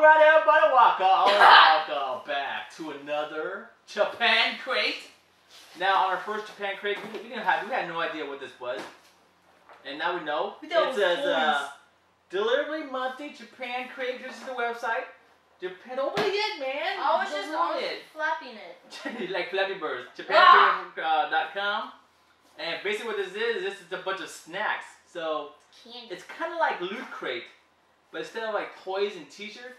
Alright everybody, welcome back to another Japan Crate. Now on our first Japan Crate, we had no idea what this was. And now we know. It says, delivery monthly, Japan Crate. This is the website. Japan, open it yet, man. I was just on it. Flapping it. Like Flappy Birds. JapanCrate.com. And basically what this is a bunch of snacks. So, candy. It's kind of like Loot Crate. But instead of like toys and t-shirts,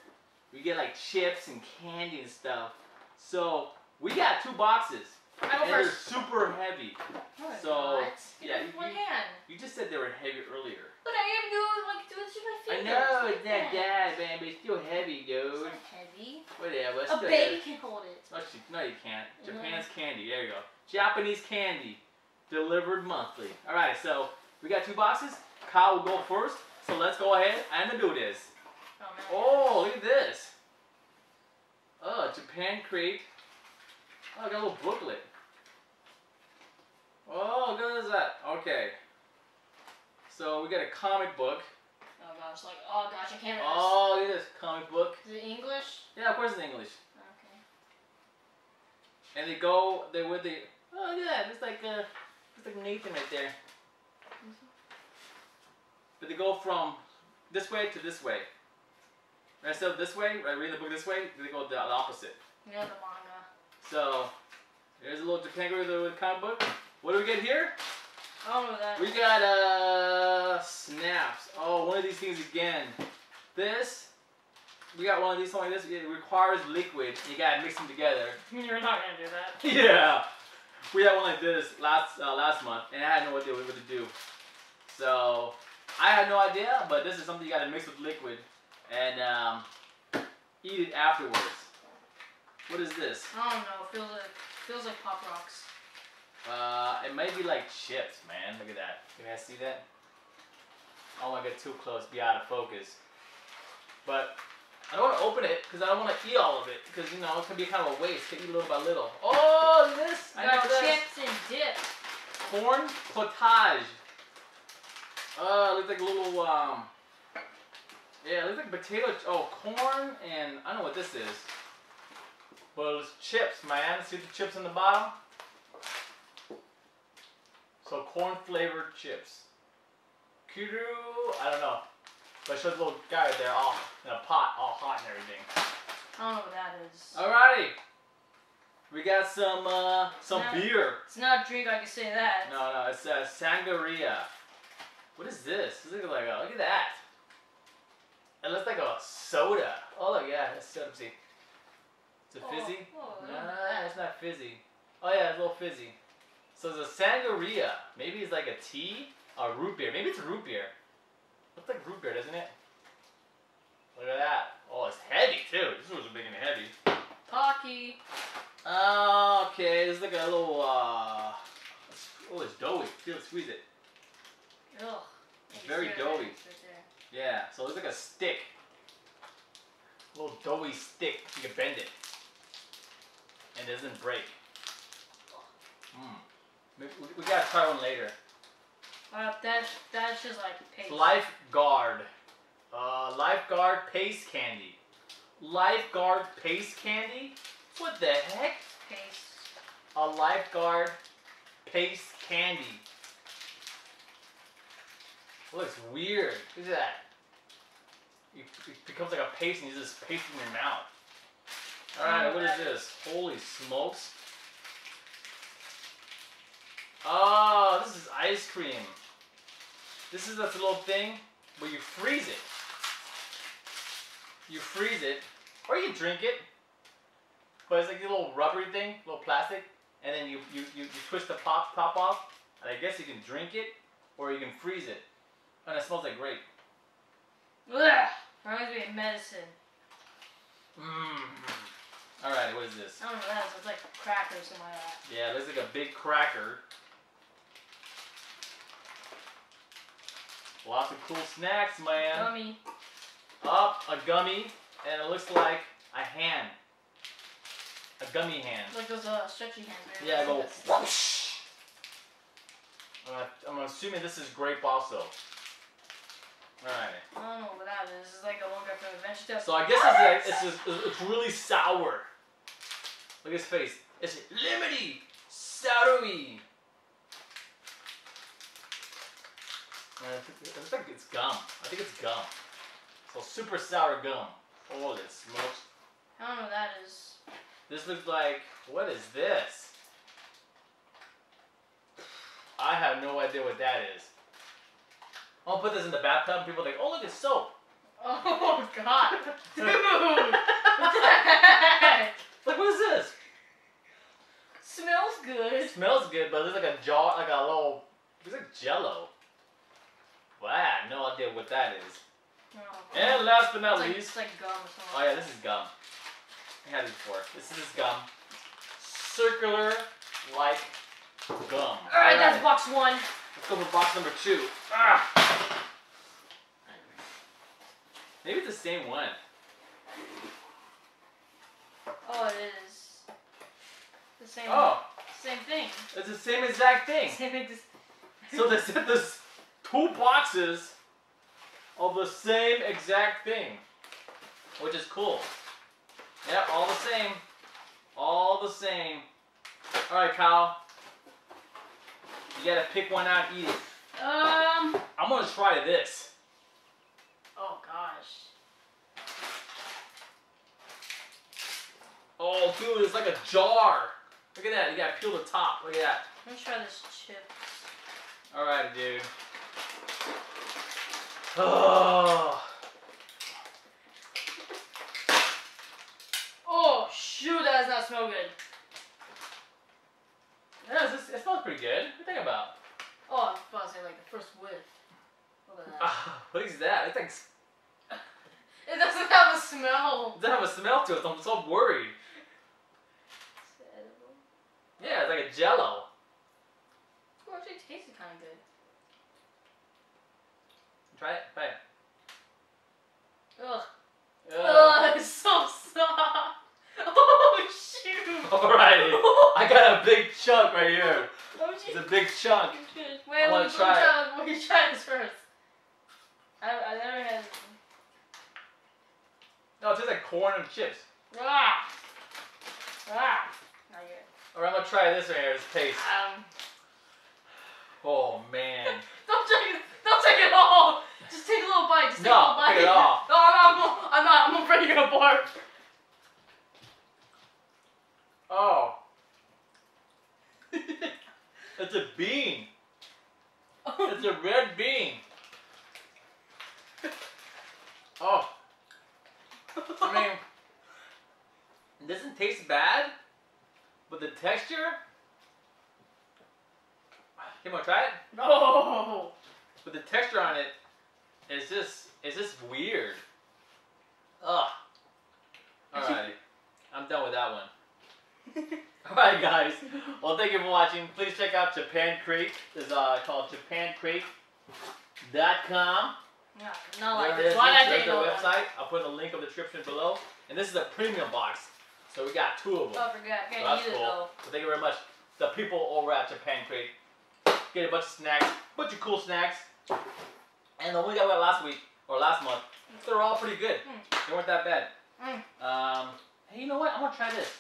we get like chips and candy and stuff. So we got two boxes. And they're super heavy. Oh, so God. Yeah, you just said they were heavy earlier. But I am doing like doing this with my fingers. I know it's not bad, man, but it's still heavy, dude. It's not heavy. Whatever. It's a baby can hold it. No, you can't. Japan's candy. There you go. Japanese candy, delivered monthly. All right, so we got two boxes. Kyle will go first. So let's go ahead and do this. Oh, look at this. Oh, Japan Crate. Oh, I got a little booklet. Oh, good as that. Okay. So we got a comic book. Oh gosh, like oh gosh, I can't. Oh, look at this comic book. Is it English? Yeah, of course it's English. Okay. And they with the. Oh, look at that. It's like Nathan right there. But they go from this way to this way. And instead of this way, right, reading the book this way, they go the opposite. You know the manga. So, there's a little Japan Crate with a comic book. What do we get here? Oh, that. We got snaps. Oh, one of these things again. This, we got one of these, something like this. It requires liquid. You gotta mix them together. You're not gonna do that. Yeah. We had one like this last month, and I had no idea what to do. So. I had no idea, but this is something you gotta mix with liquid and eat it afterwards. What is this? I don't know. Feels like Pop Rocks. It might be like chips, man. Look at that. Can you guys see that? I don't want to get too close, be out of focus. But I don't want to open it because I don't want to eat all of it because you know it can be kind of a waste. You can eat little by little. Oh, this! I got chips and dip. Corn potage. It looks like a little, yeah, it looks like potato, oh, corn, and I don't know what this is. But it's chips, man. See the chips on the bottom? So, corn-flavored chips. Kuru, I don't know. But it shows a little guy right there, all in a pot, all hot and everything. I don't know what that is. Alrighty. We got some beer. It's not a drink, I can say that. No, it's Sangaria. What is this? This looks like a, look at that. It looks like a soda. Oh look, yeah, it's soda. See, it's a fizzy. Oh, nah, it's not fizzy. Oh yeah, it's a little fizzy. So it's a Sangaria. Maybe it's like a tea, a root beer. Maybe it's a root beer. Looks like root beer, doesn't it? Look at that. Oh, it's heavy too. This one's big and heavy. Pocky. Oh, okay. This is like a little. Oh, it's doughy. Feel it, squeeze it. Ugh. It's very doughy. Yeah, so it looks like a stick. A little doughy stick. You can bend it. And it doesn't break. Mm. We gotta try one later. That's just like paste. Lifeguard. Lifeguard paste candy. Lifeguard paste candy? What the heck? Paste. A lifeguard paste candy. It looks weird. Look at that. It becomes like a paste and you just paste it in your mouth. Alright, what is this? Holy smokes. Oh, this is ice cream. This is that little thing where you freeze it. You freeze it, or you drink it. But it's like a little rubbery thing, little plastic, and then you twist the top off, and I guess you can drink it, or you can freeze it. And it smells like grape. Ugh! Reminds me of medicine. Mmm. Alright, what is this? I don't know what that is. It's like crackers or something like that. Yeah, it looks like a big cracker. Lots of cool snacks, man. Gummy. Up, a gummy. And it looks like a hand. A gummy hand. Like those stretchy hands. Right? Yeah, I go whoosh! I'm assuming this is grape also. Alright. I don't know what that is. This is like a longer from adventure test. So I guess it's really sour. Look at his face. It's lemony, soury. It looks like it's gum. I think it's gum. So super sour gum. Oh, this looks. I don't know what that is. This looks like, what is this? I have no idea what that is. I'll put this in the bathtub. People think, oh look, it's soap. Oh God, dude! What the heck? Like, what is this? Smells good. It smells good, but it's like a jar, like a little. It's like Jello. Wow, no idea what that is. Oh, and last but not least, it's like gum or something. Oh yeah, this is gum. I had it before. This is gum. Circular, like gum. All right, that's box one. Let's go for box number two. Ah. Maybe it's the same one. Oh, it is. The same. Oh. Same thing. It's the same exact thing. Same exact. So they sent us two boxes of the same exact thing, which is cool. Yeah, all the same. All the same. All right, Kyle. You gotta pick one out and eat it. I'm gonna try this. Oh gosh. Oh dude, it's like a jar. Look at that, you gotta peel the top. Look at that. Let me try this chips. Alright, dude. Oh. Oh shoot, that does not smell good. Yeah, it smells pretty good. What are you thinking about? Oh, I was about to say like the first whiff. Look at that. What is that? It's like... It doesn't have a smell. It doesn't have a smell to it, so I'm so worried. Is it edible? Yeah, it's like a Jello. It actually tasted kind of good. Try it. Try it. Ugh. Ugh. Ugh, it's so soft. Oh shoot! Alrighty, I got a big chunk right here. It's a big chunk. Wait, I want to try it. We can try this first. I never had. No, it tastes like corn and chips. Ah, ah, not yet. Alright, I'm gonna try this right here. It's taste. Oh man. Don't take it. Don't take it all. Just take a little bite. Just take a little bite. Take it all. No, I'm not. I'm afraid you're gonna barf. Oh, it's a bean. It's a red bean. Oh, I mean, it doesn't taste bad, but the texture. Can we try it? No. But the texture on it is just weird. Ugh. Alrighty, I'm done with that one. Alright guys, well thank you for watching. Please check out Japan Crate. It's called JapanCrate.com. Yeah, not like this. Why did I know that? Website. I'll put the link in the description below. And this is a premium box, so we got two of them. Oh, forgot. Can't use it though. So thank you very much. The people over at Japan Crate get a bunch of snacks, bunch of cool snacks. And the one we got last week or last month, they're all pretty good. They weren't that bad. Hey, you know what? I'm gonna try this.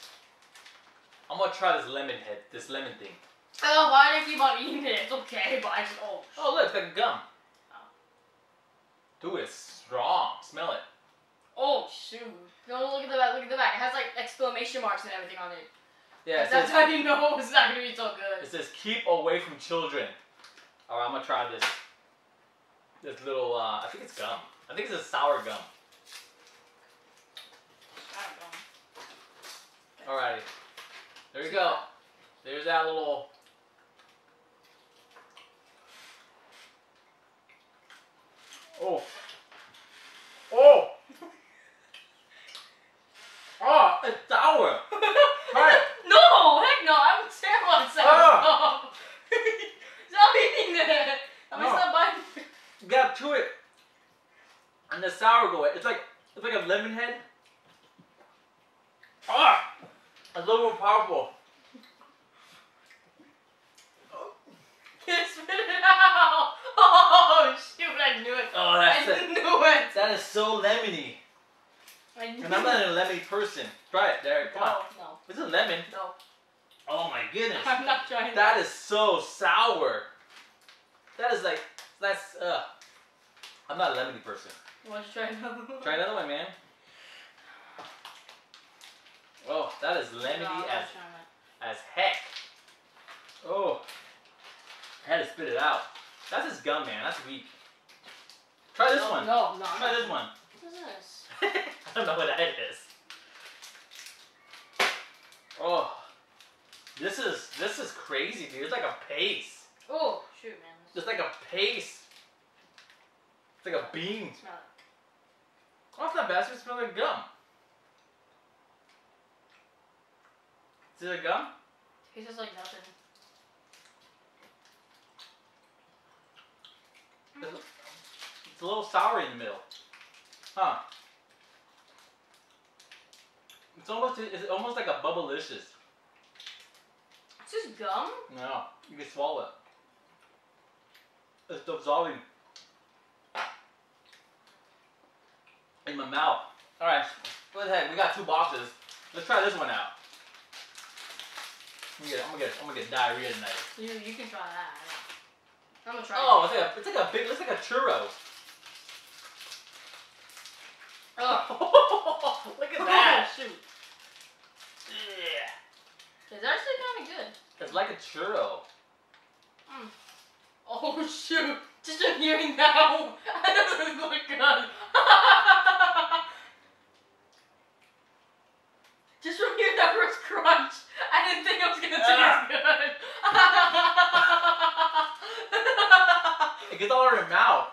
I'm gonna try this lemon head, this lemon thing. Oh, why do you keep on eating it? It's okay, but I just oh look, it's like gum. Oh. Dude, it's strong. Smell it. Oh shoot! No, look at the back. Look at the back. It has like exclamation marks and everything on it. Yeah. That's how you know it's not gonna be so good. It says keep away from children. All right, I'm gonna try this. This little, I think it's gum. I think it's a sour gum. All righty. There you go. There's that little. Oh. Oh. Oh, it's sour. Try it. No, heck no. I'm terrible at sour. Oh. Stop eating that. I'm gonna stop biting it. Get to it. And the sour go. It's like a lemon head. Ah. Oh. A little more powerful. Can't spit it out! Oh so stupid, I knew it. Oh, that's I knew it. That is so lemony. I knew it. And I'm not a lemony person. Try it, Derek. Come on. No. It's a lemon. No. Oh my goodness. I'm not trying that. That is so sour. That is like, that's, I'm not a lemony person. You want to try another one? Try another one, man. Oh, that is lemony as heck. Oh, I had to spit it out. That's his gum, man. That's weak. Try this one. No, no. Try this one. What is this? I don't know what that is. Oh, this is crazy, dude. It's like a paste. Oh, shoot, man. It's like a paste. It's like a bean. Smell it. Oh, it's not bad. It smells like gum. Is it a gum? It tastes like nothing. It's a little sour in the middle, huh? It's almost like a bubblicious. It's just gum. No, you can swallow it. It's dissolving in my mouth. All right, go ahead. We got two boxes. Let's try this one out. I'm gonna get diarrhea tonight. You can try that. I'm gonna try. Oh, it's like a churro. Oh, look at that! Oh, shoot. Yeah. It's actually kind of good. It's like a churro. Mm. Oh shoot! Just from hearing that, I don't know what's going on. Just from hearing that first crunch, I didn't think I was gonna taste good. It gets all over your mouth.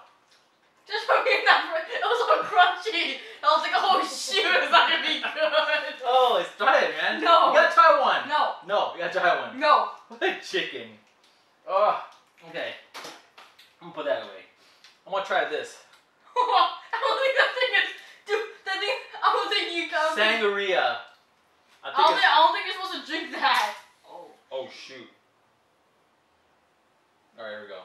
Just from hearing that, it was so crunchy. I was like, oh shoot, it's not gonna be good. Oh, let's try it, man. No. You gotta try one. No. No, you gotta try one. No. What a chicken. Oh, okay. I'm gonna put that away. I'm gonna try this. I don't think that thing is, dude, that thing, I don't think you can. Sangaria. I don't think you're supposed to drink that. Oh. Oh shoot. All right, here we go.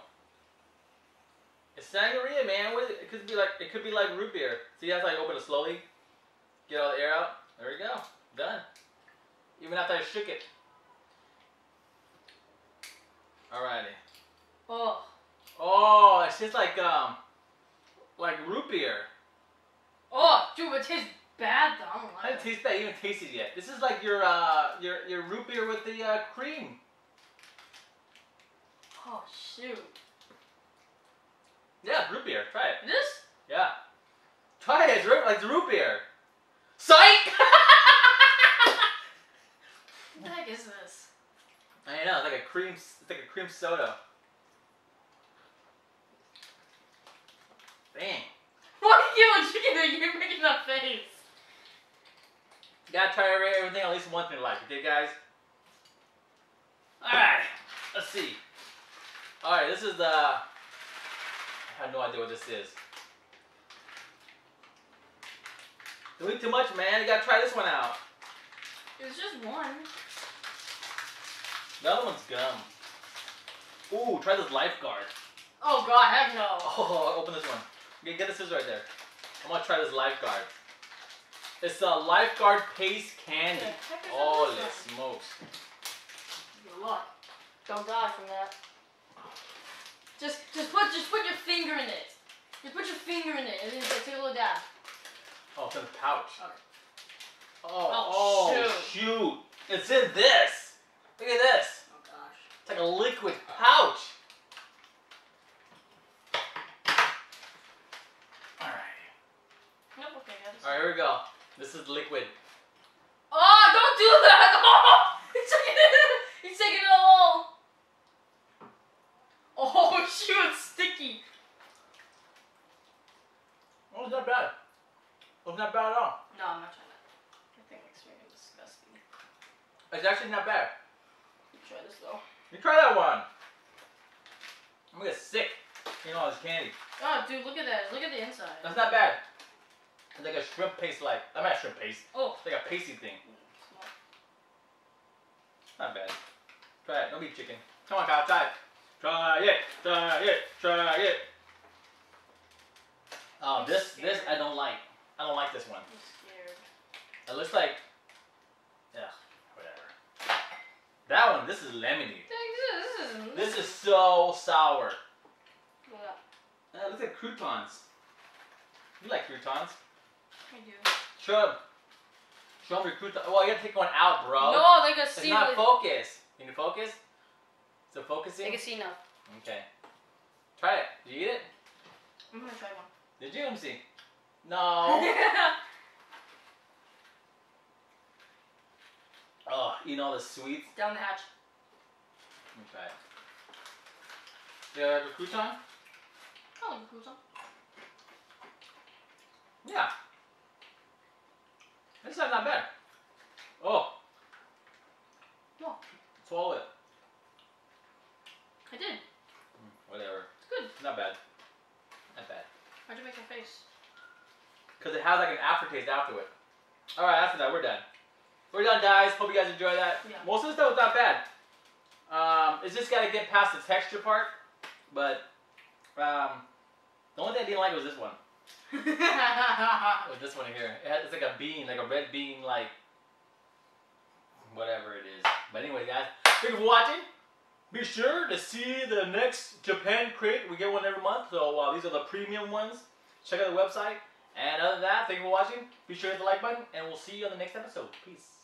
It's Sangaria, man. What is it? It could be like root beer. See, that's how you open it slowly. Get all the air out. There we go. Done. Even after I shook it. Alrighty. Oh. Oh, it's just like root beer. Oh, dude, it tastes bad though. I don't like it. I didn't taste that. You haven't tasted it yet. This is like your root beer with the cream. Oh shoot. Yeah, root beer. Try it. This? Yeah. Try it. It's root beer. Psych! What the heck is this? I know. It's like a cream soda. Dang. What are you doing? You're making that face. You gotta try everything at least once in life, okay, guys? All right. Let's see. All right. This is the. I have no idea what this is. Don't eat too much, man. You gotta try this one out. It's just one. The other one's gum. Ooh, try this lifeguard. Oh god, heck no. Oh, open this one. Get the scissors right there. I'm gonna try this lifeguard. It's a lifeguard paste candy. Holy smokes. Good luck. Don't die from that. Just put your finger in it. Just put your finger in it and then take a little dab. Oh, it's in the pouch. Okay. Oh shoot. It's in this. Look at this. Oh gosh. It's like a liquid pouch. Alright. Nope, okay, guys. Alright, here we go. This is liquid. Oh, don't do that! Oh, he's taking it all. Oh shoot, it's sticky. Oh, it's not bad. It's not bad at all. No, I'm not trying that. I think it's really disgusting. It's actually not bad. You try this though. You try that one. I'm gonna get sick. You know, all this candy. Oh, dude, look at that. Look at the inside. That's not bad. It's like a shrimp paste, like. I'm not shrimp paste. Oh. It's like a pasty thing. It's not bad. Try it. Don't be chicken. Come on, Kyle. Try it. Try it, try it, try it. Oh, this I don't like. I don't like this one. I'm scared. It looks like, yeah, whatever. That one, this is lemony. This is so sour. Yeah. It looks like croutons. You like croutons? I do. Show them your croutons. Well, you gotta take one out, bro. No, they can see. It's not focused. Can you focus? Is it focusing? I can see now. Okay. Try it. Did you eat it? I'm gonna try one. Did you MC? No. Oh, eating all the sweets. Down the hatch. Okay. Do you like a crouton? I like a crouton. Yeah. This is not bad. Oh. No. Swallow it. I did. Whatever. It's good. Not bad. Not bad. How'd you make a face? Because it has like an aftertaste after it. Alright, after that, we're done. We're done, guys. Hope you guys enjoy that. Yeah. Most of the stuff was not bad. It's just got to get past the texture part. But the only thing I didn't like was this one. With this one here. It's like a bean, like a red bean, like whatever it is. But anyway, guys, thank you for watching. Be sure to see the next Japan Crate. We get one every month, so these are the premium ones. Check out the website. And other than that, thank you for watching. Be sure to hit the like button, and we'll see you on the next episode. Peace.